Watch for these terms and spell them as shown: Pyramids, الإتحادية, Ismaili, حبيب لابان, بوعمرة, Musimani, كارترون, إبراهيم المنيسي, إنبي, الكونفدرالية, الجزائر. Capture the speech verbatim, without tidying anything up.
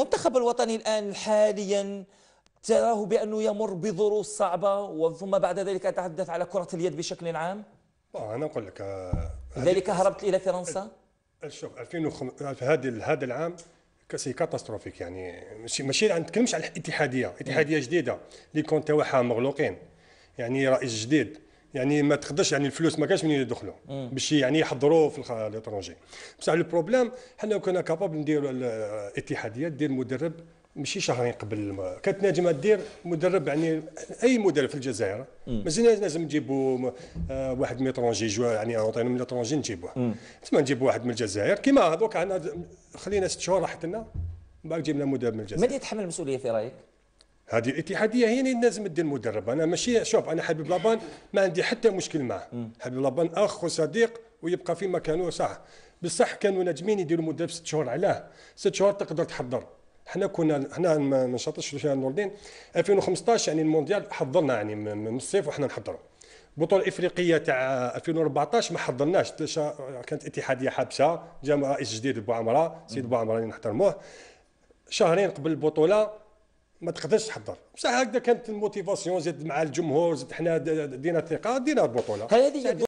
المنتخب الوطني الآن حاليا تراه بأنه يمر بظروف صعبة، وثم بعد ذلك أتحدث على كرة اليد بشكل عام. أنا أقول لك لذلك هربت إلى فرنسا. شوف ألفين وخمسة هذا هذا العام سي كاتاستروفيك، يعني ماشي ماشي ما نتكلمش على الاتحادية، اتحادية جديدة اللي كون تاعها مغلوقين، يعني رئيس جديد، يعني ما تقدرش، يعني الفلوس ما كانش منين يدخلوا باش يعني يحضروا في ليترونجي. بصح لو بروبليم حنا كنا كابابل نديروا الاتحاديه دير مدرب ماشي شهرين قبل، كانت ناجمه دير مدرب، يعني اي مدرب في الجزائر مازال لازم نجيبوا واحد من ليترونجي، يعني عطينا من ليترونجي نجيبوه، تما نجيبوا واحد من الجزائر كيما هذوك. انا خلينا ست شهور راحت لنا، من بعد جبنا مدرب من الجزائر. من يتحمل المسؤوليه في رايك؟ هذه الاتحاديه هي اللي لازم تدير المدرب. انا ماشي، شوف انا حبيب لابان ما عندي حتى مشكل معه، حبيب لابان اخ وصديق ويبقى في مكانه صح، بصح كانوا ناجمين يديروا مدرب ست شهور. علاه ست شهور تقدر تحضر؟ حنا كنا حنا ما نشطش فيها نور الدين. ألفين وخمسطاش يعني المونديال حضرنا، يعني من الصيف وحنا نحضروا. البطوله الافريقيه تاع ألفين وأربعطاش ما حضرناش، كانت اتحاديه حابسه، جا رئيس جديد بوعمرة، سيد بوعمرة اللي نحترموه، شهرين قبل البطوله ما تقدرش تحضر. بصح هكذا كانت الموتيفاسيون، زاد مع الجمهور، زاد حنا دينا الثقه، دينا البطوله.